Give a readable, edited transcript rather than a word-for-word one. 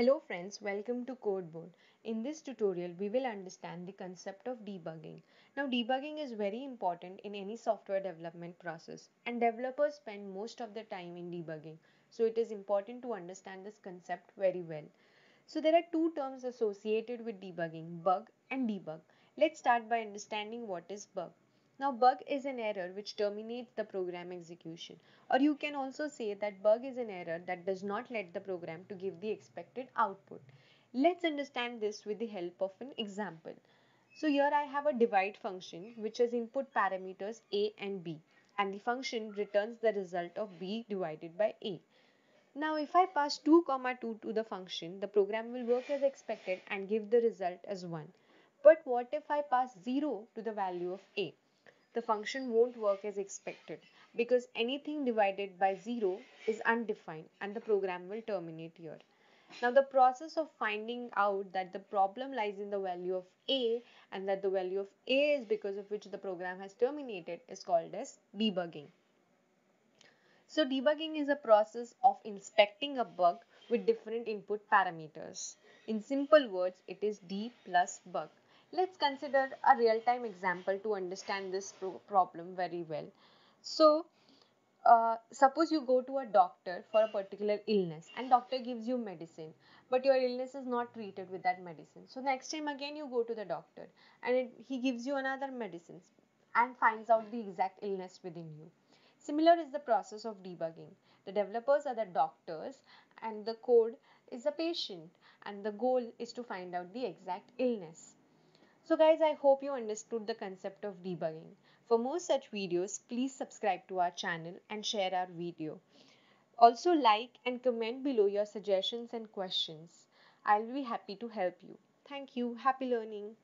Hello friends, welcome to Codeboard. In this tutorial, we will understand the concept of debugging. Now, debugging is very important in any software development process, and developers spend most of their time in debugging. So it is important to understand this concept very well. So there are two terms associated with debugging, bug and debug. Let's start by understanding what is bug. Now, bug is an error which terminates the program execution, or you can also say that bug is an error that does not let the program to give the expected output. Let's understand this with the help of an example. So here I have a divide function which has input parameters a and b, and the function returns the result of b divided by a. Now if I pass 2, 2 to the function, the program will work as expected and give the result as 1. But what if I pass 0 to the value of a? The function won't work as expected because anything divided by 0 is undefined and the program will terminate here. Now the process of finding out that the problem lies in the value of a and that the value of a is because of which the program has terminated is called as debugging. So debugging is a process of inspecting a bug with different input parameters. In simple words, it is D plus bug. Let's consider a real-time example to understand this problem very well. So, suppose you go to a doctor for a particular illness and doctor gives you medicine, but your illness is not treated with that medicine. So, next time again you go to the doctor and he gives you another medicine and finds out the exact illness within you. Similar is the process of debugging. The developers are the doctors and the code is the patient, and the goal is to find out the exact illness. So guys, I hope you understood the concept of debugging. For more such videos, please subscribe to our channel and share our video. Also like and comment below your suggestions and questions. I'll be happy to help you. Thank you. Happy learning.